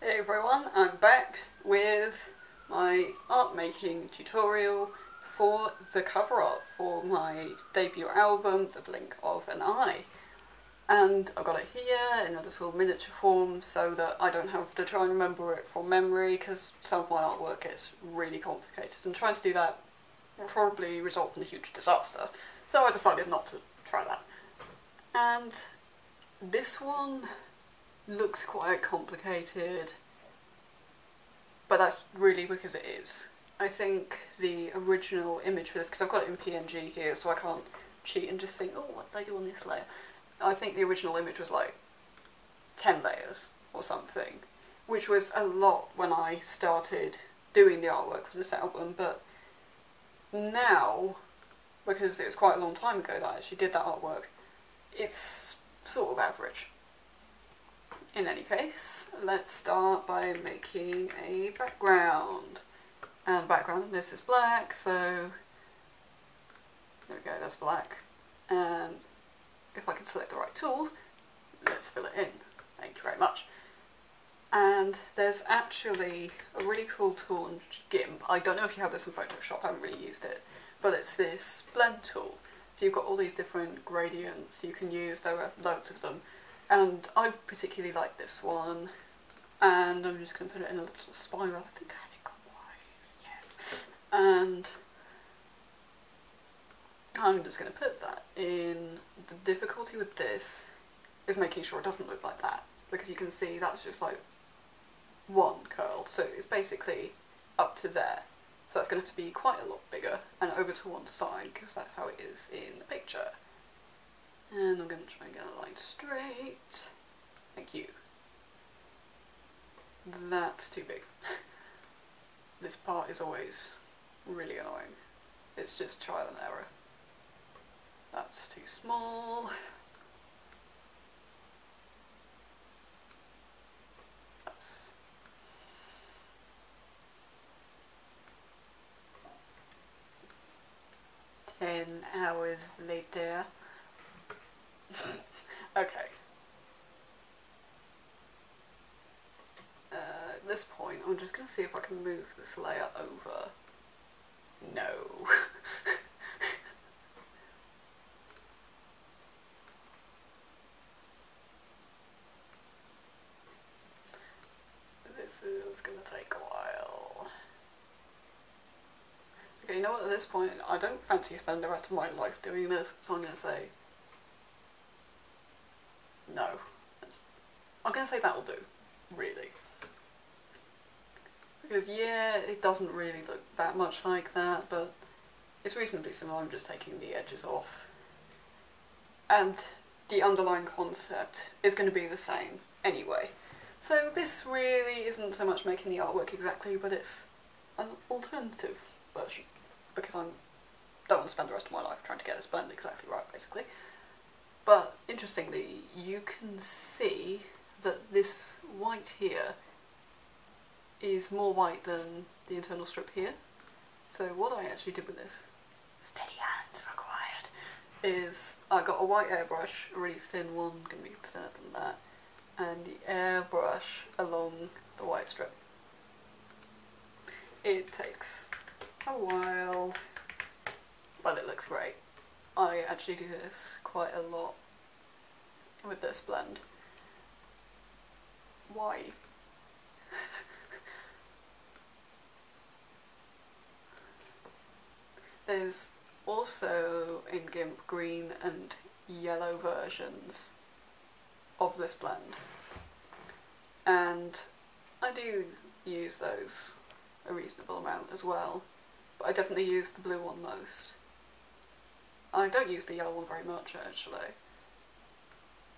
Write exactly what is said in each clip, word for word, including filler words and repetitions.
Hey everyone, I'm back with my art making tutorial for the cover art for my debut album, The Blink of an Eye. And I've got it here in a little miniature form so that I don't have to try and remember it from memory, because some of my artwork gets really complicated and trying to do that will probably result in a huge disaster. So I decided not to try that. And this one looks quite complicated, but that's really because it is. I think the original image for this, because I've got it in P N G here so I can't cheat and just think, oh, what did I do on this layer? I think the original image was like ten layers or something, which was a lot when I started doing the artwork for this album, but now, because it was quite a long time ago that I actually did that artwork, it's sort of average. In any case, let's start by making a background. And background, this is black, so there we go, that's black. And if I can select the right tool, let's fill it in. Thank you very much. And there's actually a really cool tool in GIMP. I don't know if you have this in Photoshop, I haven't really used it, but it's this blend tool. So you've got all these different gradients you can use, there are loads of them. And I particularly like this one, and I'm just going to put it in a little spiral, I think wise, yes. And I'm just going to put that in. The difficulty with this is making sure it doesn't look like that, because you can see that's just like one curl, so it's basically up to there. So that's going to have to be quite a lot bigger, and over to one side, because that's how it is in the picture. And I'm going to try and get a line straight. Thank you. That's too big. This part is always really annoying. It's just trial and error. That's too small. That's... Ten hours later. Okay. Uh, at this point, I'm just going to see if I can move this layer over. No. This is going to take a while. Okay, you know what, at this point, I don't fancy spending the rest of my life doing this, so I'm going to say... No. I'm going to say that'll do, really. Because yeah, it doesn't really look that much like that, but it's reasonably similar. I'm just taking the edges off. And the underlying concept is going to be the same anyway. So this really isn't so much making the artwork exactly, but it's an alternative version. Because I don't want to spend the rest of my life trying to get this blend exactly right, basically. But interestingly, you can see that this white here is more white than the internal strip here. So what I actually did with this, steady hands required, is I got a white airbrush, a really thin one, going to be thinner than that, and the airbrush along the white strip. It takes a while, but it looks great. I actually do this quite a lot with this blend. Why? There's also in GIMP green and yellow versions of this blend, and I do use those a reasonable amount as well, but I definitely use the blue one most. I don't use the yellow one very much actually,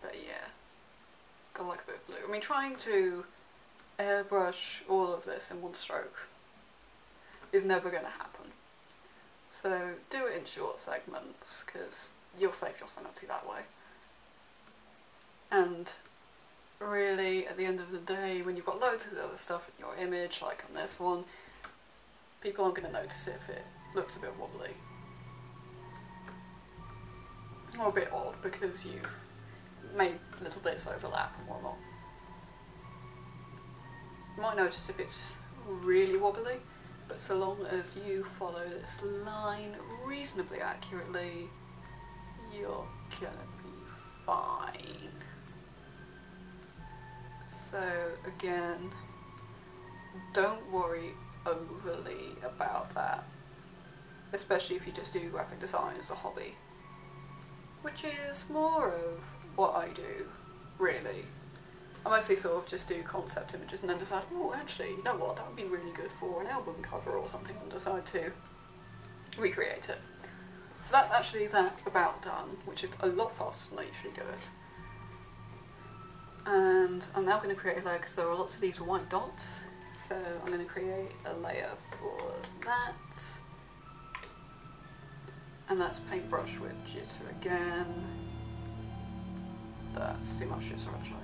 but yeah, got like a bit of blue. I mean, trying to airbrush all of this in one stroke is never going to happen, so do it in short segments because you'll save your sanity that way. And really, at the end of the day, when you've got loads of other stuff in your image, like on this one, people aren't going to notice it if it looks a bit wobbly. Or a bit odd because you've made little bits overlap and whatnot. You might notice if it's really wobbly, but so long as you follow this line reasonably accurately, you're gonna be fine. So again, don't worry overly about that, especially if you just do graphic design as a hobby, which is more of what I do, really. I mostly sort of just do concept images and then decide, oh, actually, you know what, that would be really good for an album cover or something, and decide to recreate it. So that's actually that about done, which is a lot faster than I usually do it. And I'm now going to create a layer because there are lots of these white dots. So I'm going to create a layer for that. And that's paintbrush with jitter again. That's too much jitter actually.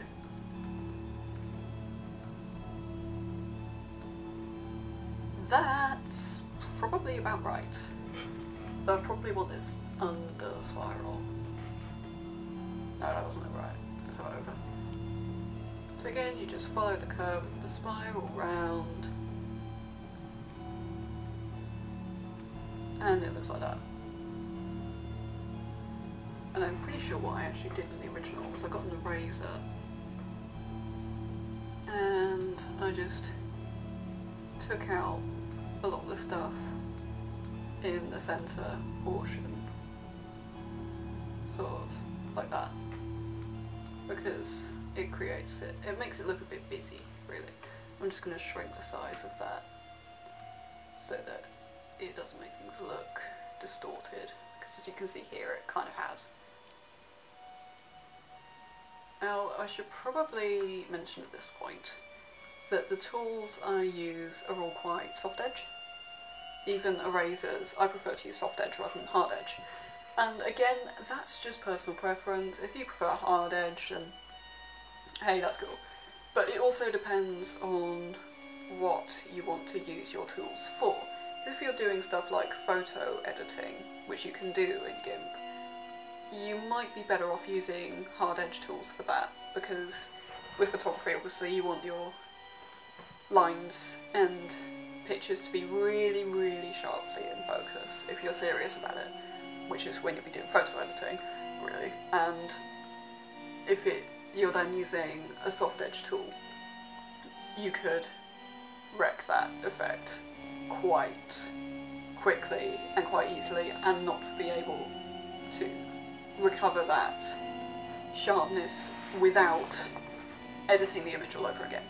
That's probably about right. So I probably want this under spiral. No, that wasn't right. Let's have it over. So again, you just follow the curve of the spiral round. And it looks like that. And I'm pretty sure what I actually did in the original was I got an eraser. And I just took out a lot of the stuff in the centre portion, sort of like that, because it creates it, it makes it look a bit busy really. I'm just going to shrink the size of that so that it doesn't make things look distorted, because as you can see here it kind of has. Now I should probably mention at this point that the tools I use are all quite soft edge. Even erasers, I prefer to use soft edge rather than hard edge. And again, that's just personal preference. If you prefer hard edge, then hey, that's cool. But it also depends on what you want to use your tools for. If you're doing stuff like photo editing, which you can do in GIMP, you might be better off using hard edge tools for that, because with photography, obviously, you want your lines and pictures to be really, really sharply in focus if you're serious about it, which is when you'll be doing photo editing, really. And if it, you're then using a soft edge tool, you could wreck that effect quite quickly and quite easily and not be able to recover that sharpness without editing the image all over again,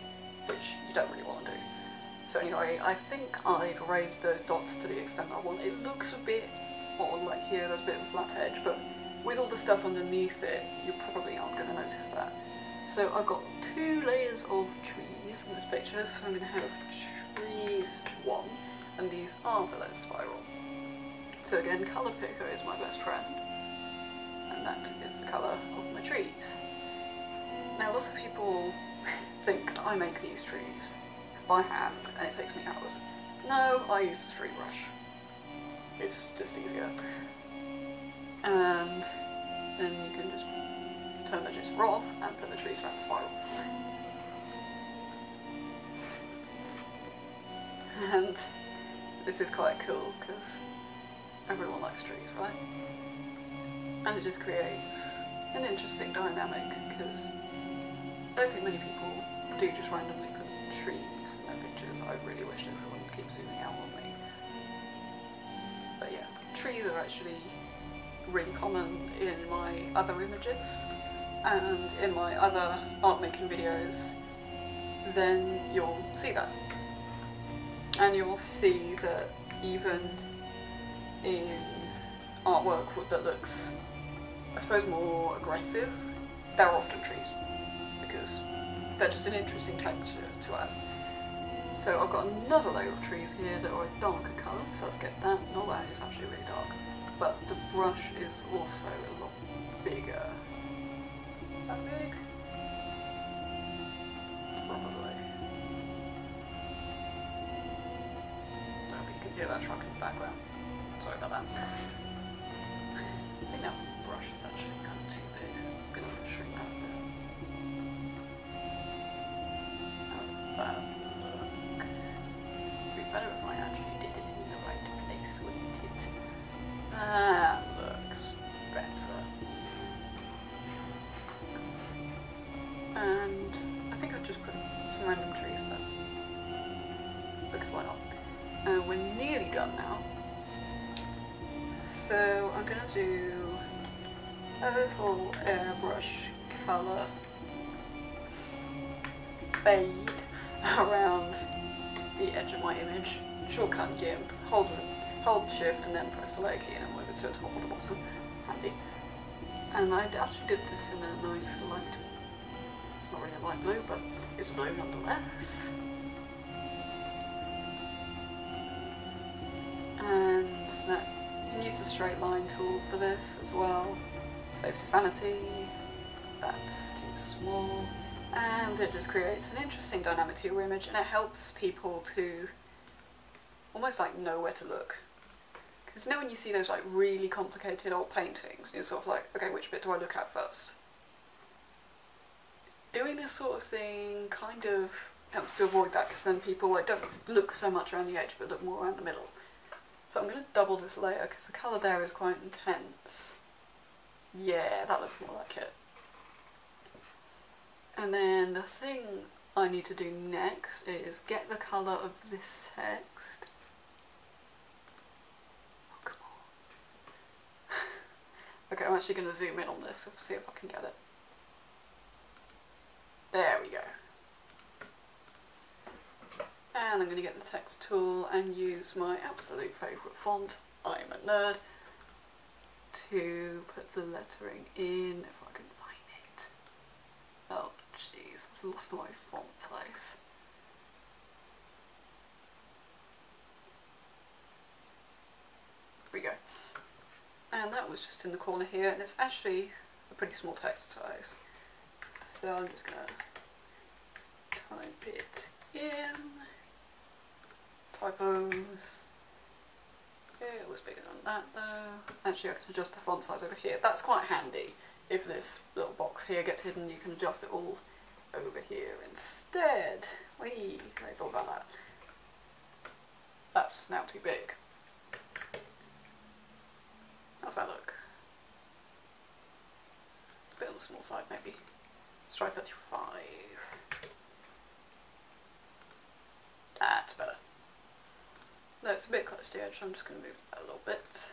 which you don't really want to do. So anyway, I think I've erased those dots to the extent I want. It looks a bit odd, like here there's a bit of a flat edge, but with all the stuff underneath it, you probably aren't going to notice that. So I've got two layers of trees in this picture, so I'm going to have trees one, and these are below spiral. So again, colour picker is my best friend, and that is the colour of my trees. Now lots of people think that I make these trees by hand and it takes me hours. No, I use the tree brush. It's just easier. And then you can just turn the jitter off and put the trees around the spiral. And this is quite cool because everyone likes trees, right? And it just creates an interesting dynamic because I don't think many people do just randomly put trees in their pictures. I really wish everyone would keep zooming out on me. But yeah, trees are actually really common in my other images and in my other art making videos, then you'll see that. And you'll see that even in artwork that looks, I suppose, more aggressive, there are often trees. They're just an interesting texture to add. So I've got another layer of trees here that are a darker colour, so let's get that. Not that it's actually really dark, but the brush is also a lot bigger. That big? Probably. Don't know if you can hear that truck in the background. Sorry about that. I think that brush is actually kind of too big. I'm going to shrink that a bit. That. some random trees then. Because why not? Uh, we're nearly done now. So I'm going to do a little airbrush colour fade around the edge of my image. Shortcut GIMP, hold, hold shift and then press the leg key and move it to the top or the bottom. Handy. And I actually did this in a nice light, it's not really a light blue, but it's blue nonetheless. And that, you can use the straight line tool for this as well. Saves your sanity, that's too small. And it just creates an interesting dynamic to your image, and it helps people to almost like know where to look. Because you know when you see those like really complicated old paintings, you're sort of like, okay, which bit do I look at first? Doing this sort of thing kind of helps to avoid that, because then people like don't look so much around the edge but look more around the middle. So I'm going to double this layer because the colour there is quite intense. Yeah, that looks more like it. And then the thing I need to do next is get the colour of this text. Okay, I'm actually going to zoom in on this and see if I can get it. There we go. And I'm going to get the text tool and use my absolute favourite font, I'm a nerd, to put the lettering in if I can find it. Oh jeez, I've lost my font place. Here we go. And that was just in the corner here, and it's actually a pretty small text size. So I'm just going to type it in. Typos. It was bigger than that though. Actually, I can adjust the font size over here. That's quite handy. If this little box here gets hidden, you can adjust it all over here instead. Whee! I thought about that. That's now too big. How's that look? A bit on the small side maybe. Let's try thirty-five. That's better. No, it's a bit close to the edge, so I'm just going to move that a little bit.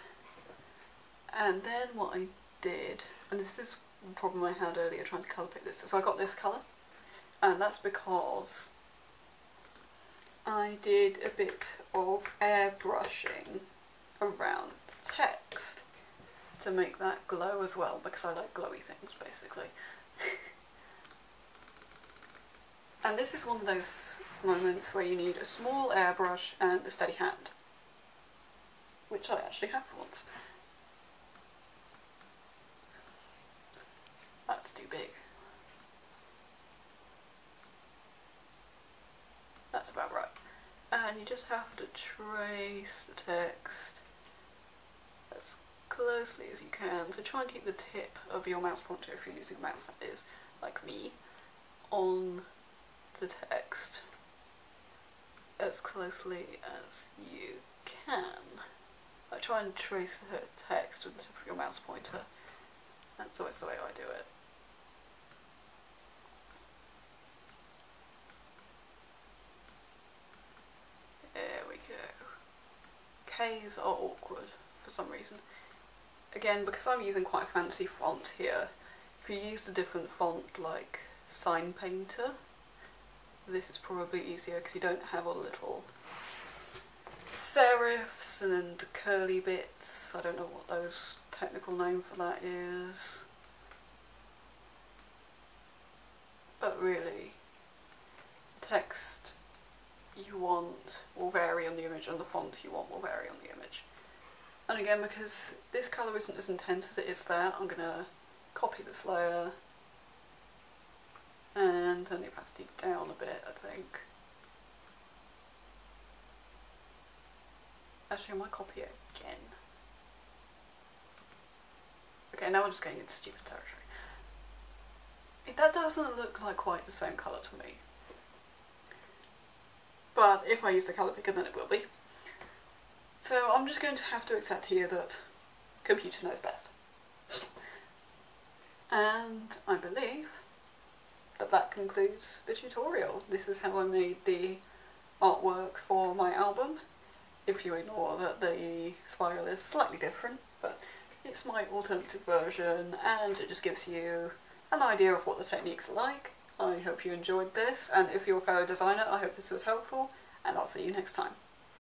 And then what I did, and this is the problem I had earlier trying to colour pick this, is I got this colour, and that's because I did a bit of airbrushing around the text to make that glow as well, because I like glowy things basically. And this is one of those moments where you need a small airbrush and a steady hand, which I actually have for once. That's too big. That's about right. And you just have to trace the text as closely as you can, so try and keep the tip of your mouse pointer, if you're using a mouse that is, like me, on the text as closely as you can. Like, try and trace the text with the tip of your mouse pointer. That's always the way I do it. There we go. K's are awkward for some reason. Again, because I'm using quite a fancy font here, if you use a different font like Sign Painter, this is probably easier because you don't have all the little serifs and curly bits. I don't know what those technical name for that is. But really, the text you want will vary on the image and the font you want will vary on the image. And again, because this colour isn't as intense as it is there, I'm going to copy this layer and turn the opacity down a bit, I think. Actually, I might copy it again. Okay, now we're just getting into stupid territory. That doesn't look like quite the same colour to me. But if I use the colour picker, then it will be. So I'm just going to have to accept here that computer knows best. And I believe But that concludes the tutorial. This is how I made the artwork for my album. If you ignore that the spiral is slightly different, but it's my alternative version and it just gives you an idea of what the techniques are like. I hope you enjoyed this, and if you're a fellow designer, I hope this was helpful, and I'll see you next time.